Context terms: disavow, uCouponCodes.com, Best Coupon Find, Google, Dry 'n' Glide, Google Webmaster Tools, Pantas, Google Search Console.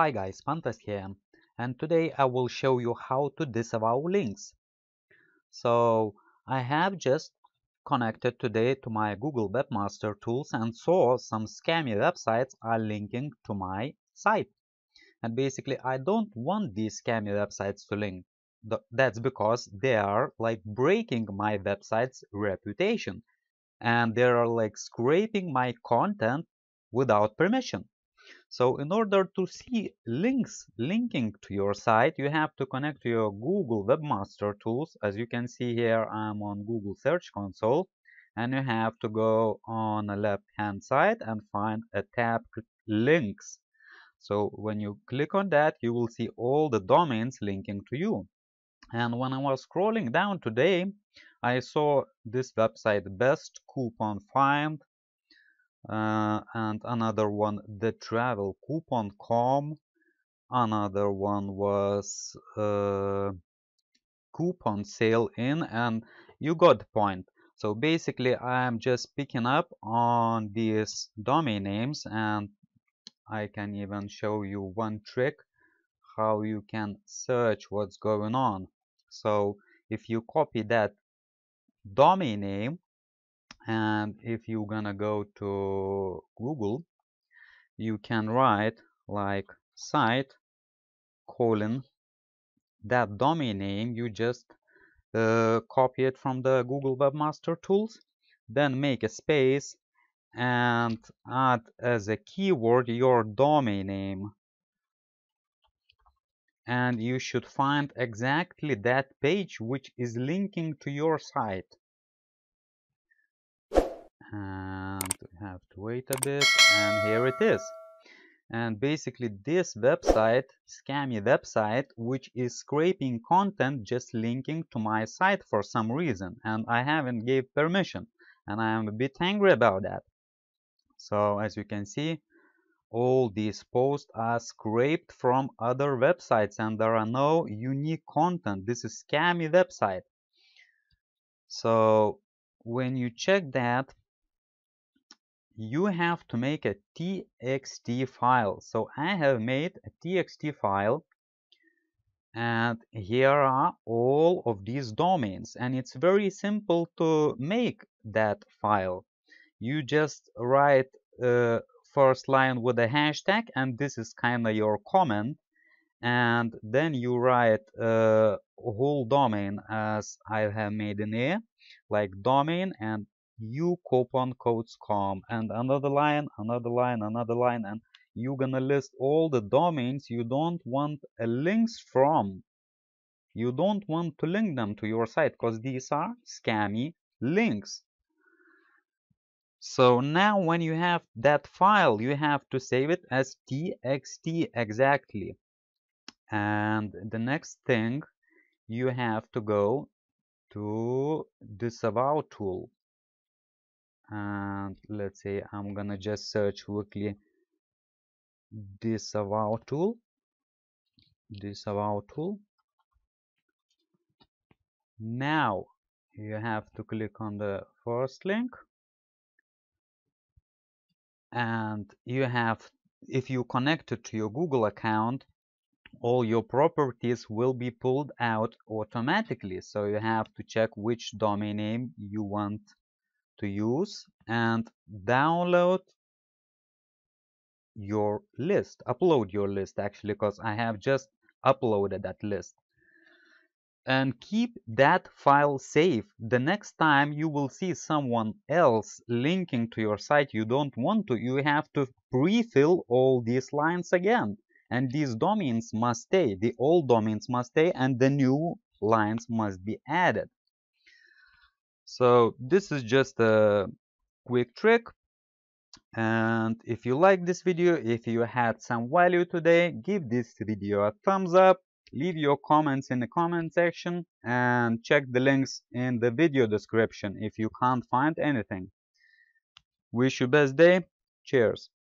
Hi guys, Pantas here, and today I will show you how to disavow links. So I have just connected today to my Google Webmaster Tools and saw some scammy websites are linking to my site. And basically I don't want these scammy websites to link. That's because they are like breaking my website's reputation and they are like scraping my content without permission. So in order to see links linking to your site, you have to connect to your Google Webmaster Tools. As you can see here, I'm on Google Search Console, and you have to go on the left hand side and find a tab links. So when you click on that, you will see all the domains linking to you. And when I was scrolling down today, I saw this website Best Coupon Find, and another one the travelcoupon.com, another one was coupon sale in, and you got the point. So basically I'm just picking up on these domain names, and I can even show you one trick how you can search what's going on. So if you copy that domain name, and if you're gonna go to Google, you can write like site : that domain name. You just copy it from the Google Webmaster Tools, then make a space and add as a keyword your domain name, and you should find exactly that page which is linking to your site. And we have to wait a bit, and here it is. And basically this website, scammy website, which is scraping content, just linking to my site for some reason, and I haven't gave permission, and I am a bit angry about that. So as you can see, all these posts are scraped from other websites and there are no unique content. This is scammy website. So when you check that, you have to make a txt file. So I have made a txt file, and here are all of these domains, and it's very simple to make that file. You just write first line with a hashtag, and this is kind of your comment, and then you write whole domain as I have made in here, like domain and uCouponCodes.com, and another line, another line, another line, and you're gonna list all the domains you don't want links from. You don't want to link them to your site because these are scammy links. So now when you have that file, you have to save it as txt exactly. And the next thing, you have to go to disavow tool. And let's say I'm gonna just search quickly disavow tool. Now you have to click on the first link, and you have, if you connect it to your Google account, all your properties will be pulled out automatically. So you have to check which domain name you want to use and download your list, upload your list actually, because I have just uploaded that list, and keep that file safe. The next time you will see someone else linking to your site, you don't want to, you have to pre-fill all these lines again, and these domains must stay, the old domains must stay, and the new lines must be added. So this is just a quick trick, and if you like this video, if you had some value today, give this video a thumbs up, leave your comments in the comment section, and check the links in the video description if you can't find anything. Wish you best day. Cheers.